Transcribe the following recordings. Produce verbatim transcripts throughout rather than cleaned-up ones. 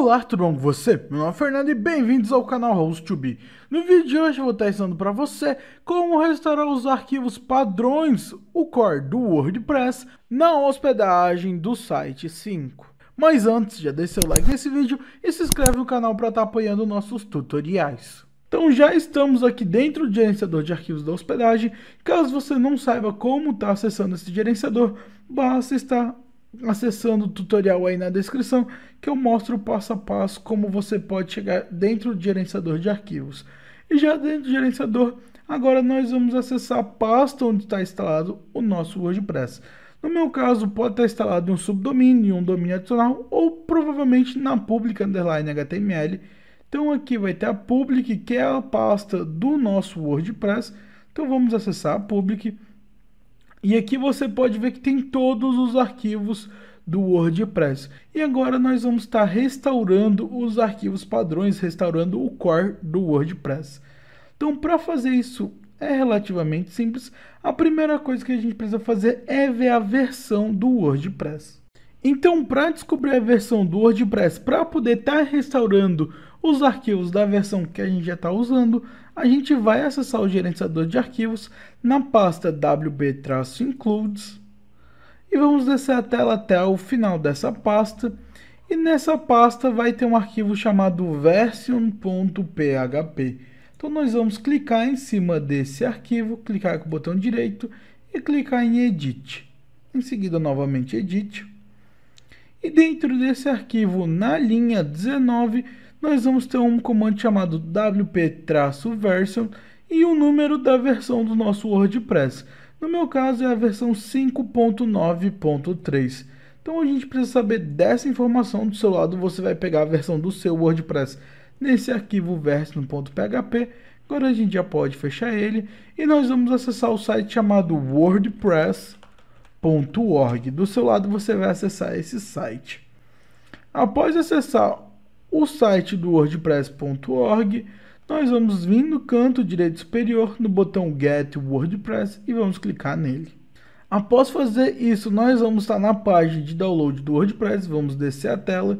Olá, tudo bom com você? Meu nome é Fernando e bem-vindos ao canal Host two b. No vídeo de hoje eu vou estar ensinando para você como restaurar os arquivos padrões, o core do WordPress, na hospedagem do site cinco. Mas antes, já deixa seu like nesse vídeo e se inscreve no canal para estar apoiando nossos tutoriais. Então já estamos aqui dentro do gerenciador de arquivos da hospedagem. Caso você não saiba como estar acessando esse gerenciador, basta estar acessando o tutorial aí na descrição, que eu mostro passo a passo como você pode chegar dentro do gerenciador de arquivos. E já dentro do gerenciador, agora nós vamos acessar a pasta onde está instalado o nosso WordPress. No meu caso, pode estar instalado em um subdomínio, em um domínio adicional, ou provavelmente na public underline html. Então aqui vai ter a public, que é a pasta do nosso WordPress. Então vamos acessar a public. E aqui você pode ver que tem todos os arquivos do WordPress. E agora nós vamos estar restaurando os arquivos padrões, restaurando o core do WordPress. Então, para fazer isso é relativamente simples. A primeira coisa que a gente precisa fazer é ver a versão do WordPress. Então, para descobrir a versão do WordPress, para poder estar restaurando os arquivos da versão que a gente já está usando, a gente vai acessar o gerenciador de arquivos na pasta wp-includes e vamos descer a tela até o final dessa pasta. E nessa pasta vai ter um arquivo chamado version ponto p h p. Então nós vamos clicar em cima desse arquivo, clicar com o botão direito e clicar em edit. Em seguida, novamente edit. E dentro desse arquivo, na linha dezenove, nós vamos ter um comando chamado wp-version e o número da versão do nosso WordPress. No meu caso é a versão cinco ponto nove ponto três. Então a gente precisa saber dessa informação. Do seu lado você vai pegar a versão do seu WordPress nesse arquivo version ponto p h p. Agora a gente já pode fechar ele e nós vamos acessar o site chamado wordpress ponto org. Do seu lado você vai acessar esse site. Após acessar o site do wordpress ponto org, nós vamos vir no canto direito superior, no botão Get WordPress, e vamos clicar nele. Após fazer isso, nós vamos estar na página de download do WordPress, vamos descer a tela,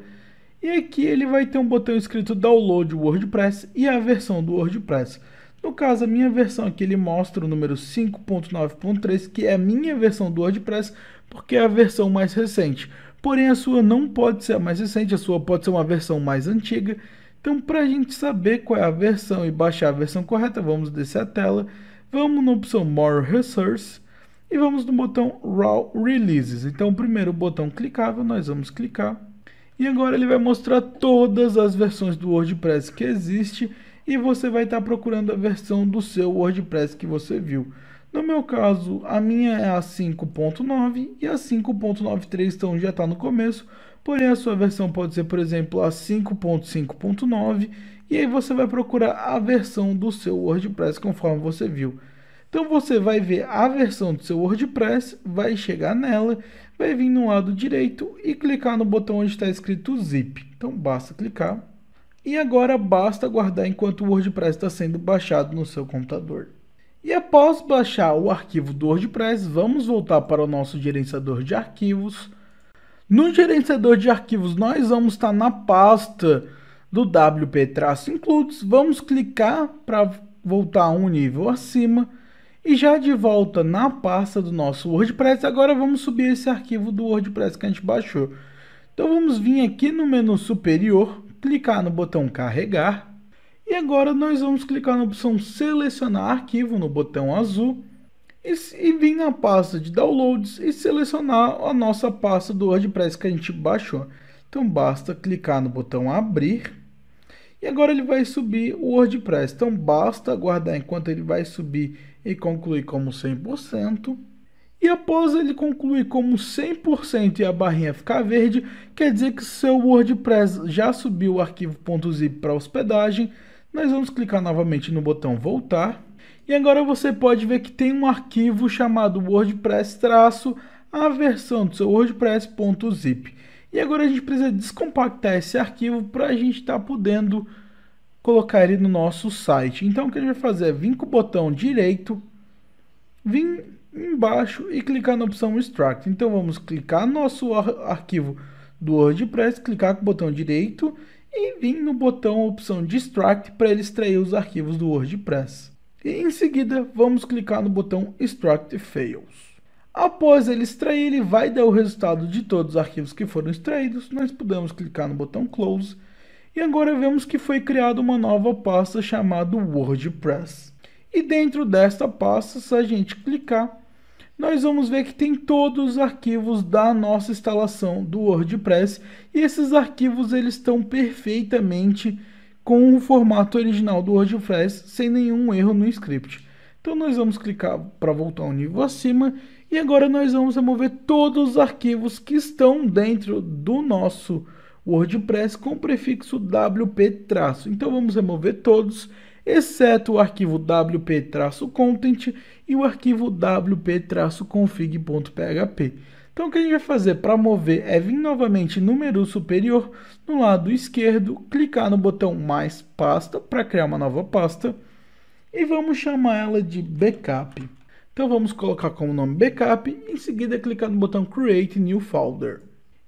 e aqui ele vai ter um botão escrito Download WordPress e a versão do WordPress. No caso, a minha versão aqui, ele mostra o número cinco ponto nove ponto três, que é a minha versão do WordPress, porque é a versão mais recente. Porém, a sua não pode ser a mais recente, a sua pode ser uma versão mais antiga. Então, para a gente saber qual é a versão e baixar a versão correta, vamos descer a tela, vamos na opção More Resources e vamos no botão Raw Releases. Então, primeiro o botão clicável, nós vamos clicar. E agora ele vai mostrar todas as versões do WordPress que existe e você vai estar procurando a versão do seu WordPress que você viu. No meu caso, a minha é a cinco ponto nove e a cinco ponto noventa e três, então já está no começo. Porém, a sua versão pode ser, por exemplo, a cinco ponto cinco ponto nove. E aí você vai procurar a versão do seu WordPress conforme você viu. Então você vai ver a versão do seu WordPress, vai chegar nela, vai vir no lado direito e clicar no botão onde está escrito Zip. Então basta clicar. E agora basta guardar enquanto o WordPress está sendo baixado no seu computador. E após baixar o arquivo do WordPress, vamos voltar para o nosso gerenciador de arquivos. No gerenciador de arquivos, nós vamos estar na pasta do wp-includes, vamos clicar para voltar um nível acima. E já de volta na pasta do nosso WordPress, agora vamos subir esse arquivo do WordPress que a gente baixou. Então vamos vir aqui no menu superior, clicar no botão carregar. E agora nós vamos clicar na opção selecionar arquivo, no botão azul, e, e vir na pasta de downloads e selecionar a nossa pasta do WordPress que a gente baixou. Então basta clicar no botão abrir e agora ele vai subir o WordPress. Então basta aguardar enquanto ele vai subir e concluir como cem por cento. E após ele concluir como cem por cento e a barrinha ficar verde, quer dizer que seu WordPress já subiu o arquivo .zip para hospedagem. Nós vamos clicar novamente no botão voltar. E agora você pode ver que tem um arquivo chamado WordPress traço a versão do seu WordPress.zip. E agora a gente precisa descompactar esse arquivo para a gente estar tá podendo colocar ele no nosso site. Então o que a gente vai fazer é vir com o botão direito, vir embaixo e clicar na opção Extract. Então vamos clicar nosso ar arquivo do WordPress, clicar com o botão direito e vir no botão opção Extract para ele extrair os arquivos do WordPress. E em seguida vamos clicar no botão Extract Files. Após ele extrair, ele vai dar o resultado de todos os arquivos que foram extraídos. Nós podemos clicar no botão Close. E agora vemos que foi criada uma nova pasta chamada WordPress. E dentro desta pasta, se a gente clicar, nós vamos ver que tem todos os arquivos da nossa instalação do WordPress. E esses arquivos eles estão perfeitamente com o formato original do WordPress, sem nenhum erro no script. Então nós vamos clicar para voltar ao nível acima. E agora nós vamos remover todos os arquivos que estão dentro do nosso WordPress com o prefixo wp-. Então vamos remover todos, exceto o arquivo wp-content e o arquivo wp-config.php. Então o que a gente vai fazer para mover é vir novamente no menu superior, no lado esquerdo, clicar no botão mais pasta para criar uma nova pasta e vamos chamar ela de backup. Então vamos colocar como nome backup, em seguida clicar no botão Create New Folder.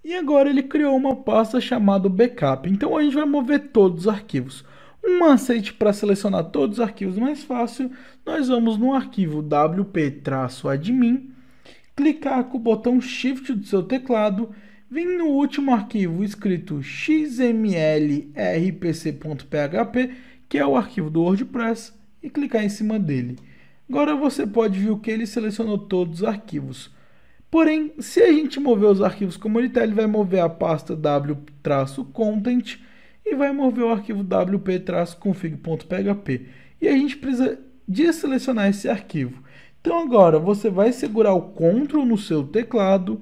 E agora ele criou uma pasta chamada backup, então a gente vai mover todos os arquivos. Um macete para selecionar todos os arquivos mais fácil, nós vamos no arquivo wp-admin, clicar com o botão Shift do seu teclado, vir no último arquivo escrito xmlrpc.php, que é o arquivo do WordPress, e clicar em cima dele. Agora você pode ver que ele selecionou todos os arquivos. Porém, se a gente mover os arquivos como ele está, ele vai mover a pasta w-content e vai mover o arquivo wp-config.php. E a gente precisa desselecionar esse arquivo. Então agora você vai segurar o Ctrl no seu teclado,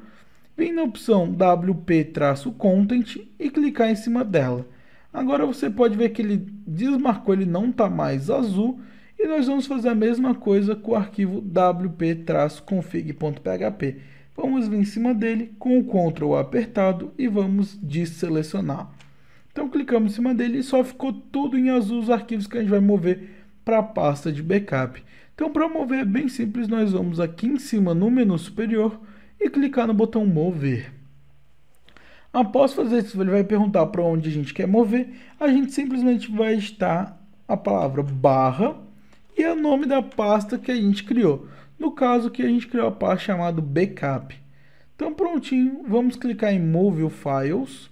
vem na opção wp-content e clicar em cima dela. Agora você pode ver que ele desmarcou, ele não está mais azul. E nós vamos fazer a mesma coisa com o arquivo wp-config.php. Vamos vir em cima dele com o Ctrl apertado e vamos desselecionar. Então clicamos em cima dele e só ficou tudo em azul os arquivos que a gente vai mover para a pasta de backup. Então para mover é bem simples, nós vamos aqui em cima no menu superior e clicar no botão mover. Após fazer isso, ele vai perguntar para onde a gente quer mover. A gente simplesmente vai digitar a palavra barra e é o nome da pasta que a gente criou. No caso que a gente criou a pasta chamada backup. Então prontinho, vamos clicar em Move Files.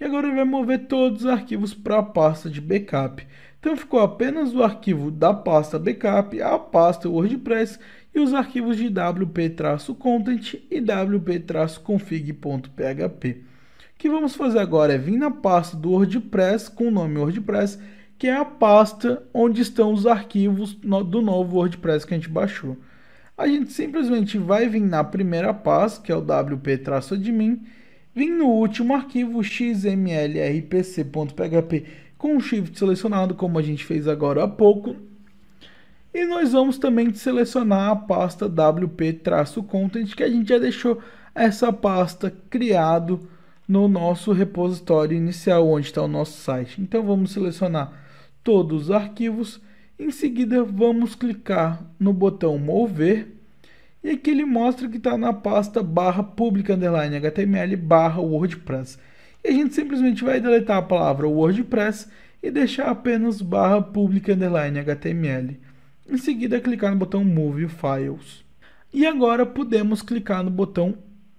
E agora ele vai mover todos os arquivos para a pasta de backup. Então ficou apenas o arquivo da pasta backup, a pasta WordPress e os arquivos de wp-content e wp-config.php. O que vamos fazer agora é vir na pasta do WordPress com o nome WordPress, que é a pasta onde estão os arquivos do novo WordPress que a gente baixou. A gente simplesmente vai vir na primeira pasta, que é o wp-admin, vir no último arquivo xmlrpc.php com o shift selecionado, como a gente fez agora há pouco, e nós vamos também selecionar a pasta wp-content, que a gente já deixou essa pasta criado no nosso repositório inicial, onde está o nosso site. Então vamos selecionar todos os arquivos, em seguida vamos clicar no botão mover e aqui ele mostra que está na pasta barra public underline html barra wordpress e a gente simplesmente vai deletar a palavra wordpress e deixar apenas barra public underline html, em seguida clicar no botão move files e agora podemos clicar no botão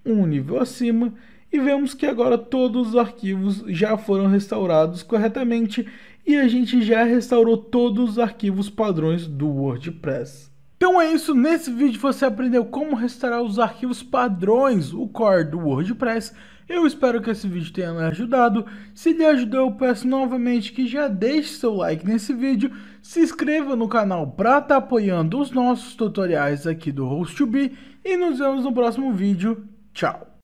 um nível acima e vemos que agora todos os arquivos já foram restaurados corretamente e a gente já restaurou todos os arquivos padrões do WordPress. Então é isso, nesse vídeo você aprendeu como restaurar os arquivos padrões, o core do WordPress. Eu espero que esse vídeo tenha me ajudado. Se lhe ajudou, eu peço novamente que já deixe seu like nesse vídeo, se inscreva no canal para estar apoiando os nossos tutoriais aqui do host to b e nos vemos no próximo vídeo. Tchau!